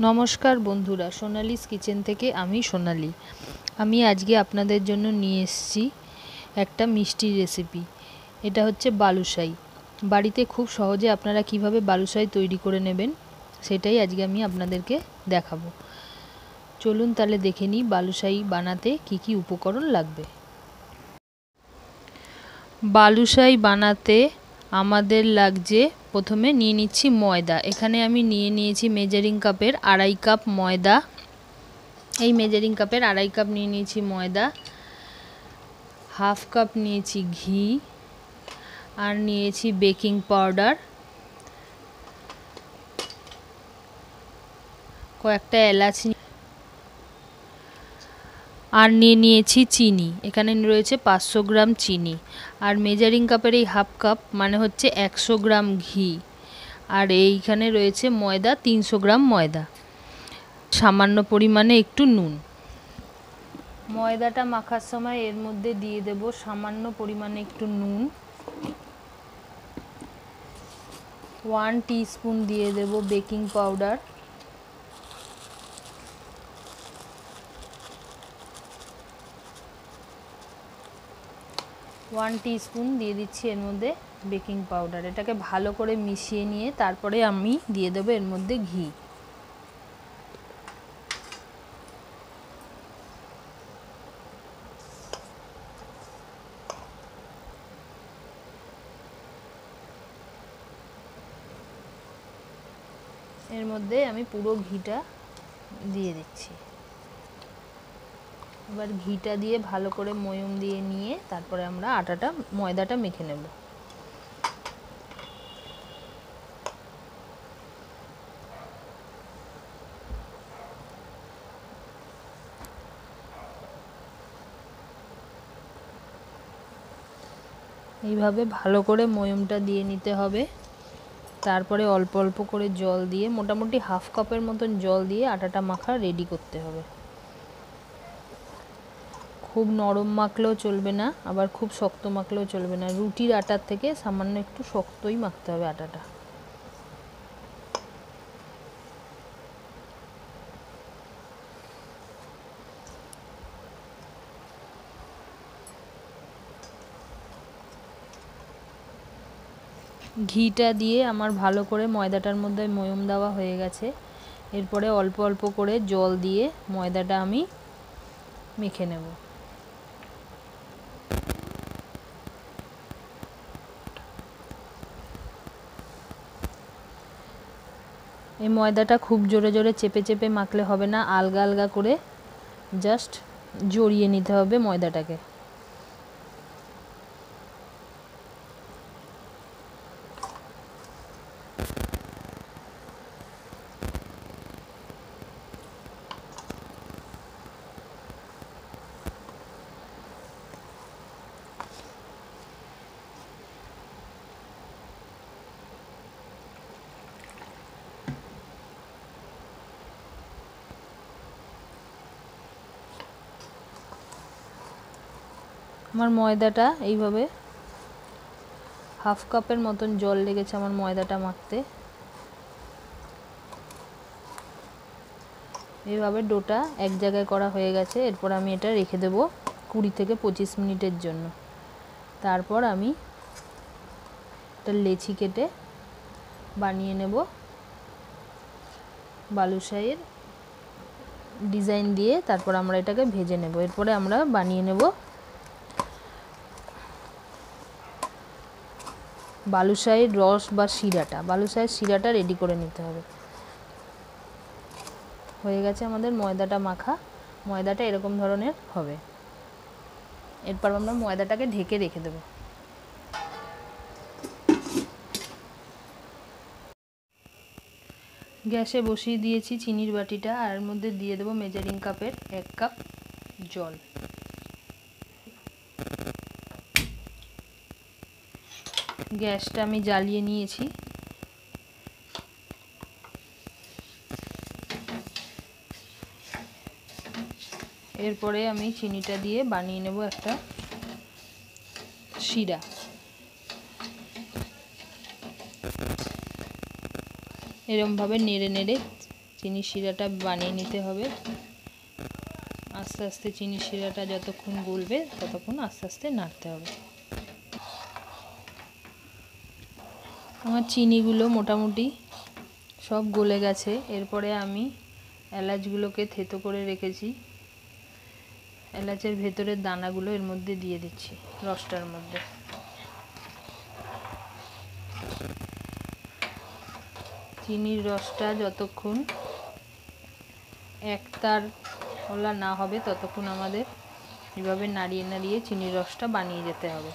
नमस्कार बंधुरा, सोनालीज किचन थेके आमी सोनाली। आमी आजके आपनादेर जोन्नो निये एसेछि एकटा मिष्टी रेसिपि। एटा होच्छे बालुशाही। बाड़ीते खूब सहजे आपनारा किभाबे बालुशाही तैरी करे नेबेन सेटाई आजके आमी आपनादेरके देखाबो। चलुन ताहले देखे निई बालुशाही बानाते की की उपकरण लागबे। बालुशाही बानाते आमादेर लागजे प्रथमे निये निच्छी मयदा। एखाने आमी निये नियेछि मेजारिंग कपेर आढ़ाई कप मयदा। एई मेजारिंग कपेर आढ़ाई कप निये नियेछि मयदा। हाफ कप नियेछि घी आर नियेछि बेकिंग पाउडार, कयेकटा एलाच और निये नियेछि चीनी। एखाने रयेछे 500 ग्राम चीनी और मेजारिंग कपेर एई हाफ कप माने होच्छे 100 ग्राम घी और एइखाने रयेछे मयदा 300 ग्राम मयदा, सामान्य परिमाणे एकटु नून। मयदाटा माखार समय एर मध्य दिये देब सामान्य परिमाणे एकटु नून, 1 टीस्पून दिये देब बेकिंग पाउडार, वन टीस्पून दिए दीची एर मध्य बेकिंग पाउडार। एटाके भालो करे मिशिए निये तारपरे आमी दिए देब एर मध्य घी। एर मध्य आमी पुरो घीटा दिए दिच्छी। एबार घीटा दिए भालो करे मयम दिए निये तारपरे आमरा आटाटा मयदाटा मेखे नेब। এইভাবে ভালো করে ময়মটা দিয়ে নিতে হবে। তারপরে অল্প অল্প করে জল দিয়ে মোটামুটি হাফ কাপের মতন জল দিয়ে আটাটা মাখা রেডি করতে হবে। खूब नरम माखलेও चलबे ना, आबार खूब शक्त माखलेও चलबे ना। रुटिर आटार थेके सामान्य एकटु शक्तोई माखते होबे आटाटा। घीटा दिए आमार भालो करे मयदाटार मধ্যে मयम देওয়া হয়ে গেছে। এরপরে অল্প অল্প করে জল দিয়ে ময়দাটা আমি মেখে নেব। এই ময়দাটা খুব জোরে জোরে চেপে চেপে মাখলে হবে না, আলগা আলগা করে জাস্ট জড়িয়ে নিতে হবে ময়দাটাকে। আমার ময়দাটা এইভাবে হাফ কাপের মতন জল লেগেছে আমার ময়দাটা মাখতে। এইভাবে ডোটা এক জায়গায় করা হয়ে গেছে। এরপর আমি এটা রেখে দেব 20 থেকে 25 মিনিটের জন্য। তারপর আমি একটা লেচি কেটে বানিয়ে নেব। বালুশাহির ডিজাইন দিয়ে তারপর আমরা এটাকে ভেজে নেব। এরপরে আমরা বানিয়ে নেব बालुशाही रस बा शिराटा। बालुशाही शिराटा रेडी करे निते होबे। होये गेछे आमादेर मयदाटा माखा। मयदाटा एरकम धरनेर होबे। एरपर आमरा मयदाटाके ढेके रेखे देब। ग्यासे बसिए दिएछि चिनिर बाटिटा आर एर मध्य दिए देब मेजारिंग कपेर 1 कप जल। গ্যাসটা আমি জ্বালিয়ে নিয়েছি। এরপরে আমি চিনিটা দিয়ে বানিয়ে নেব একটা শিরা। এরকম ভাবে নেড়ে নেড়ে চিনি শিরাটা বানিয়ে নিতে হবে। আস্তে আস্তে চিনি শিরাটা যতক্ষণ গলবে ততক্ষণ আস্তে আস্তে নাড়তে হবে। আমার চিনিগুলো মোটামুটি সব গলে গেছে। এরপরে আমি এলাচগুলোকে থেতো করে রেখেছি, এলাচের ভেতরের দানাগুলো এর মধ্যে দিয়ে দিচ্ছি রসটার মধ্যে। চিনির রসটা যতক্ষণ একতার ওলা না হবে ততক্ষণ আমাদের এভাবে নাড়িয়ে নাড়িয়ে চিনির রসটা বানিয়ে যেতে হবে।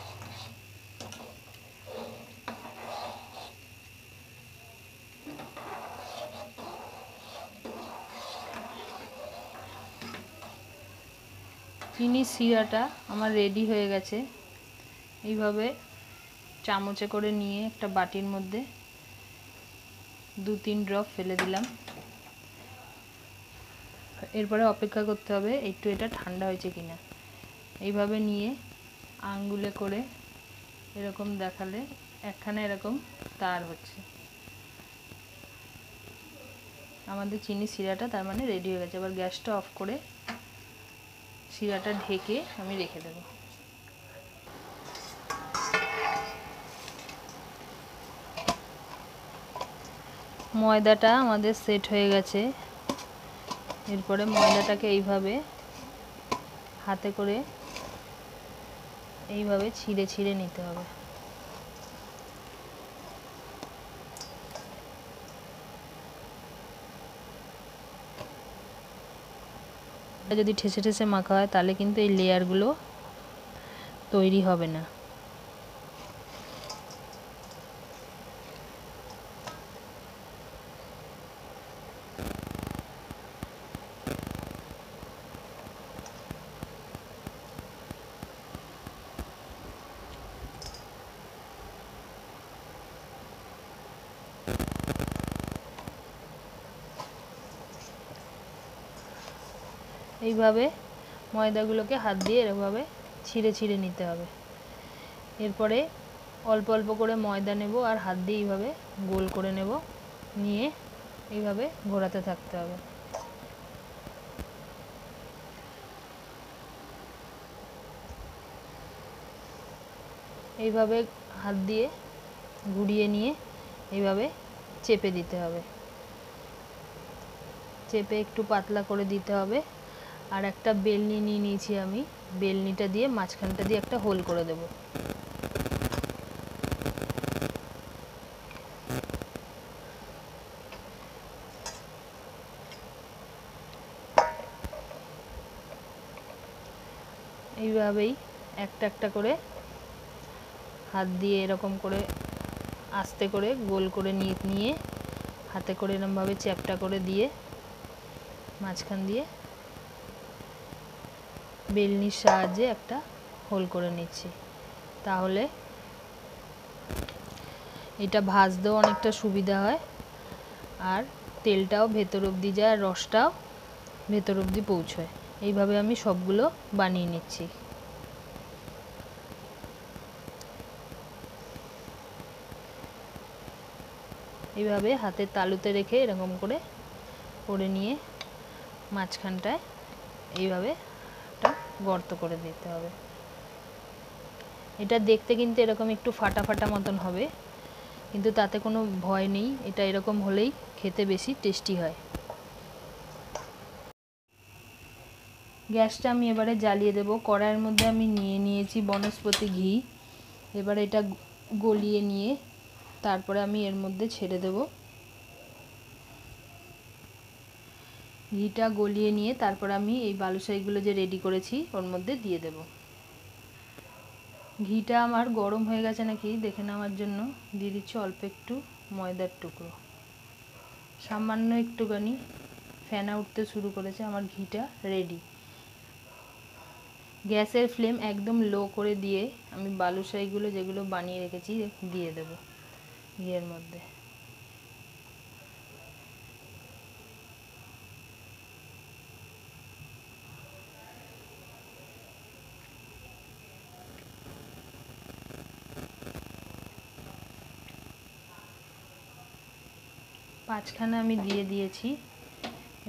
চিনির শিরাটা আমার রেডি হয়ে গেছে। এইভাবে চামচে করে নিয়ে একটা বাটির মধ্যে 2-3 ড্রপ ফেলে দিলাম। এরপরে অপেক্ষা করতে হবে একটু এটা ঠান্ডা হয়েছে কিনা। এইভাবে নিয়ে আঙ্গুলে করে এরকম দেখালে একখানে এরকম তার হচ্ছে। আমাদের চিনি শিরাটা তার মানে রেডি হয়ে গেছে। এবার গ্যাসটা অফ করে শিরাটা ঢেকে আমি রেখে দেব। ময়দাটা আমাদের সেট হয়ে গেছে। এরপরে ময়দাটাকে এইভাবে হাতে করে এইভাবে ছিঁড়ে ছিঁড়ে নিতে হবে। যদি ঠেসে ঠেসে মাখা হয় তাহলে কিন্তু এই লেয়ারগুলো তৈরি হবে না। এইভাবে ময়দাগুলোকে হাত দিয়ে এরকমভাবে ছিঁড়ে ছিঁড়ে নিতে হবে। এরপরে অল্প অল্প করে ময়দা নেব আর হাত দিয়ে এইভাবে গোল করে নেব, নিয়ে এইভাবে ঘোরাতে থাকতে হবে। এইভাবে হাত দিয়ে ঘুরিয়ে নিয়ে এইভাবে চেপে দিতে হবে, চেপে একটু পাতলা করে দিতে হবে। আর একটা বেলনি নিয়ে নিয়েছি আমি, বেলনিটা দিয়ে মাঝখানটা দিয়ে একটা হোল করে দেব। এইভাবেই একটা একটা করে হাত দিয়ে এরকম করে আস্তে করে গোল করে নিয়ে হাতে করে এরকমভাবে চ্যাপটা করে দিয়ে মাঝখান দিয়ে বেলনির সাহায্যে একটা হোল করে নিচ্ছি। তাহলে এটা ভাজতেও অনেকটা সুবিধা হয়, আর তেলটাও ভেতর অবধি যায়, রসটাও ভেতর অবধি পৌঁছয়। এইভাবে আমি সবগুলো বানিয়ে নিচ্ছি। এইভাবে হাতে তালুতে রেখে এরকম করে করে নিয়ে মাঝখানটায় এইভাবে গর্ত করে দিতে হবে। এটা দেখতে কিন্তু এরকম একটু ফাটা ফাটা মতন হবে, কিন্তু তাতে কোনো ভয় নেই। এটা এরকম হলেই খেতে বেশি টেস্টি হয়। গ্যাসটা আমি এবারে জ্বালিয়ে দেব। কড়াইয়ের মধ্যে আমি নিয়ে নিয়েছি বনস্পতি ঘি। এবারে এটা গলিয়ে নিয়ে তারপরে আমি এর মধ্যে ছেড়ে দেব। ঘিটা গলিয়ে নিয়ে তারপর আমি এই বালুশাহিগুলো যে রেডি করেছি ওর মধ্যে দিয়ে দেব। ঘিটা আমার গরম হয়ে গেছে নাকি দেখে নেওয়ার জন্য দিয়ে দিচ্ছি অল্প একটু ময়দার টুকরো, সামান্য একটুখানি ফেনা উঠতে শুরু করেছে। আমার ঘিটা রেডি। গ্যাসের ফ্লেম একদম লো করে দিয়ে আমি বালুশাহিগুলো যেগুলো বানিয়ে রেখেছি দিয়ে দেব ঘিয়ের মধ্যে। পাঁচখানা আমি দিয়ে দিয়েছি।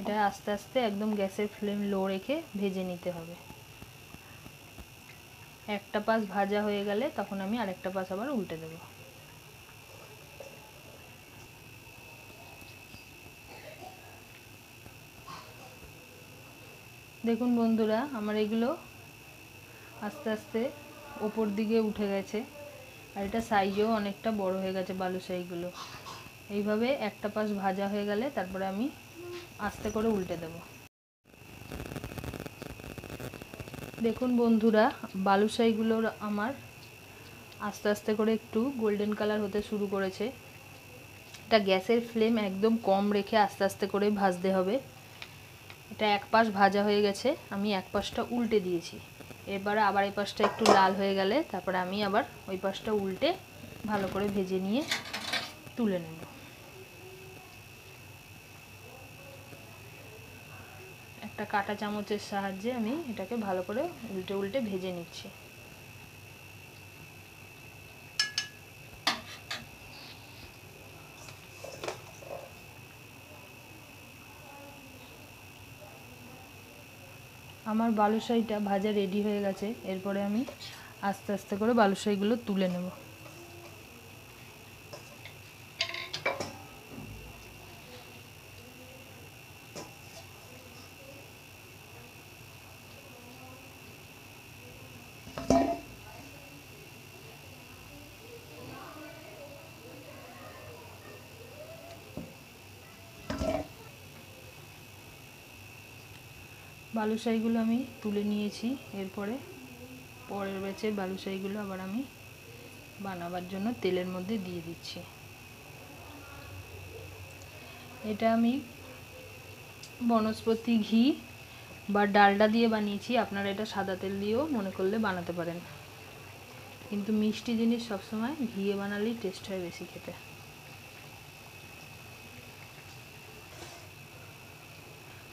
এটা আস্তে আস্তে একদম গ্যাসের ফ্লেম লো রেখে ভেজে নিতে হবে। একটা পাশ ভাজা হয়ে গেলে তখন আমি আরেকটা পাশ আবার উল্টে দেব। দেখুন বন্ধুরা, আমার এগুলো আস্তে আস্তে ওপর দিকে উঠে গেছে আর এটা সাইজও অনেকটা বড় হয়ে গেছে বালুশাহিগুলো। এইভাবে একটা পাশ ভাজা হয়ে গেলে তারপরে আমি আস্তে করে উল্টে দেব। দেখুন বন্ধুরা, বালুশাহিগুলোর আমার আস্তে আস্তে করে একটু গোল্ডেন কালার হতে শুরু করেছে। এটা গ্যাসের ফ্লেম একদম কম রেখে আস্তে আস্তে করে ভাজতে হবে। এটা এক পাশ ভাজা হয়ে গেছে, আমি এক পাশটা উল্টে দিয়েছি। এবারে আবার এই পাশটা একটু লাল হয়ে গেলে তারপরে আমি আবার ওই পাশটা উল্টে ভালো করে ভেজে নিয়ে তুলে নেব। একটা কাঁটা চামচের সাহায্যে আমি এটাকে ভালো করে উল্টে উল্টে ভেজে নিচ্ছি। আমার বালুশাহিটা ভাজা রেডি হয়ে গেছে। এরপরে আমি আস্তে আস্তে করে বালুশাহিগুলো তুলে নেব। বালুশাহিগুলো আমি তুলে নিয়েছি। এরপরে পরের ব্যাচে বালুশাহিগুলো আবার আমি বানাবার জন্য তেলের মধ্যে দিয়ে দিচ্ছি। এটা আমি বনস্পতি ঘি বা ডালডা দিয়ে বানিয়েছি। আপনারা এটা সাদা তেল দিয়েও মনে করলে বানাতে পারেন, কিন্তু মিষ্টি জিনিস সবসময় ঘিয়ে বানালেই টেস্ট হয় বেশি খেতে।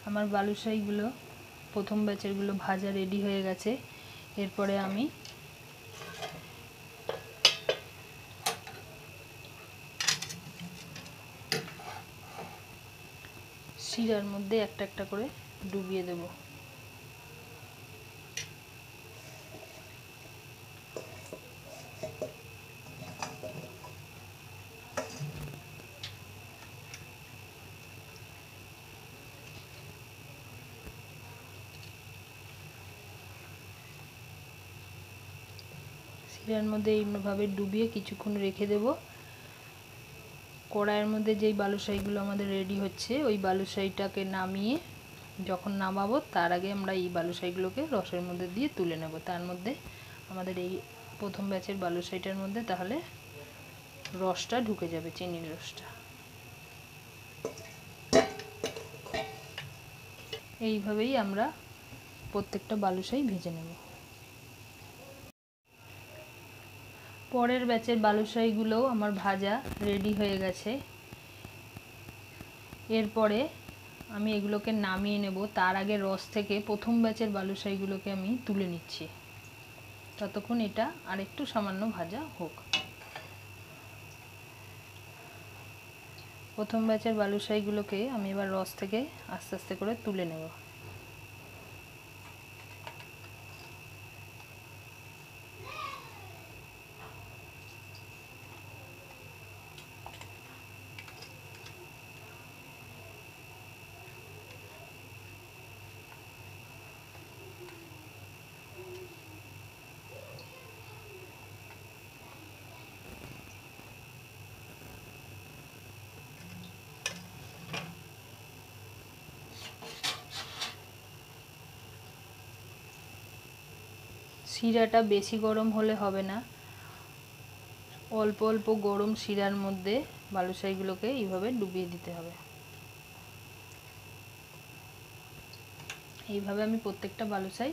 আমার বালুশাহিগুলো প্রথম ব্যাচেরগুলো ভাজা রেডি হয়ে গেছে। এরপরে আমি শিরার মধ্যে একটা একটা করে ডুবিয়ে দেব। এর মধ্যে এইভাবে ডুবিয়ে কিছুক্ষণ রেখে দেব। কড়াইয়ের মধ্যে যেই বালুশাহিগুলো আমাদের রেডি হচ্ছে ওই বালুশাহিটাকে নামিয়ে যখন নামাবো তার আগে আমরা এই বালুশাহিগুলোকে রসের মধ্যে দিয়ে তুলে নেব। তার মধ্যে আমাদের এই প্রথম ব্যাচের বালুশাহিটার মধ্যে তাহলে রসটা ঢুকে যাবে, চিনির রসটা। এইভাবেই আমরা প্রত্যেকটা বালুশাহি ভেজে নেব। পরের ব্যাচের বালুশাহিগুলোও আমার ভাজা রেডি হয়ে গেছে। এরপরে আমি এগুলোকে নামিয়ে নেব। তার আগে রস থেকে প্রথম ব্যাচের বালুশাহিগুলোকে আমি তুলে নিচ্ছি, ততক্ষণ এটা আরেকটু সামান্য ভাজা হোক। প্রথম ব্যাচের বালুশাহিগুলোকে আমি এবার রস থেকে আস্তে আস্তে করে তুলে নেব। শিরাটা বেশি গরম হলে হবে না, অল্প অল্প গরম শিরার মধ্যে বালুশাহিগুলোকে এইভাবে ডুবিয়ে দিতে হবে। এইভাবে আমি প্রত্যেকটা বালুশাহি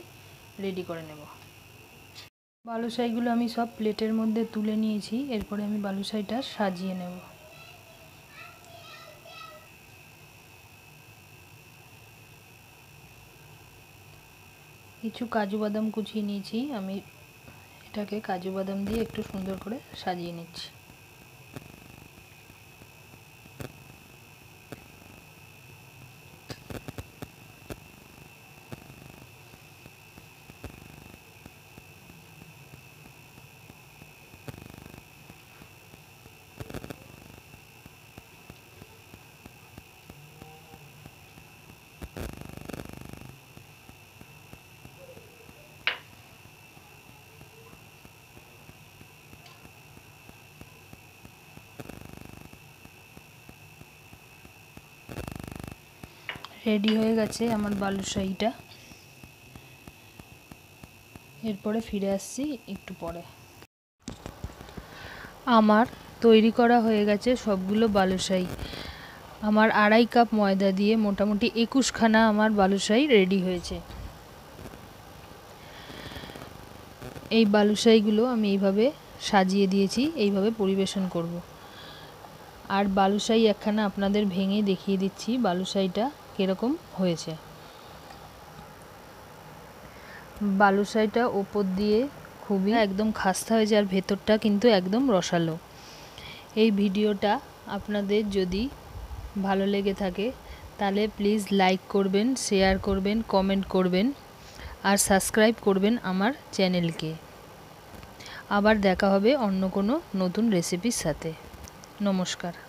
রেডি করে নেব। বালুশাহিগুলো আমি সব প্লেটের মধ্যে তুলে নিয়েছি। এরপরে আমি বালুশাহিটা সাজিয়ে নেব। কিছু কাজু বাদাম কুচিয়ে নিয়েছি, আমি এটাকে কাজু বাদাম দিয়ে একটু সুন্দর করে সাজিয়ে নিচ্ছি। रेडी हो गए आमार बालुशाहीटा एरपर फिरे आसছি একটু পরে। আমার তৈরি করা হয়ে গেছে সবগুলো বালুশাই। আমার আড়াই কাপ ময়দা দিয়ে মোটামুটি 21খানা আমার বালুশাই রেডি হয়েছে। এই বালুশাইগুলো আমি এইভাবে সাজিয়ে দিয়েছি, এইভাবে পরিবেশন করব। আর বালুশাই একখানা আপনাদের ভেঙে দেখিয়ে দিচ্ছি বালুশাইটা কিরকম হয়েছে। बालुशाहीटा ओपर दिए खूबी एकदम खास्ता हो जाए और भेतरटा किन्तु एकदम रसालो। ये भिडियोटा आपनादेर जदि भालो लेगे थाके ताहले प्लिज लाइक करबेन, शेयर करबेन, कमेंट करबेन और सबस्क्राइब करबेन आमार चैनल के। आबार देखा होबे अन्य कोनो नतून रेसिपिर साथे। नमस्कार।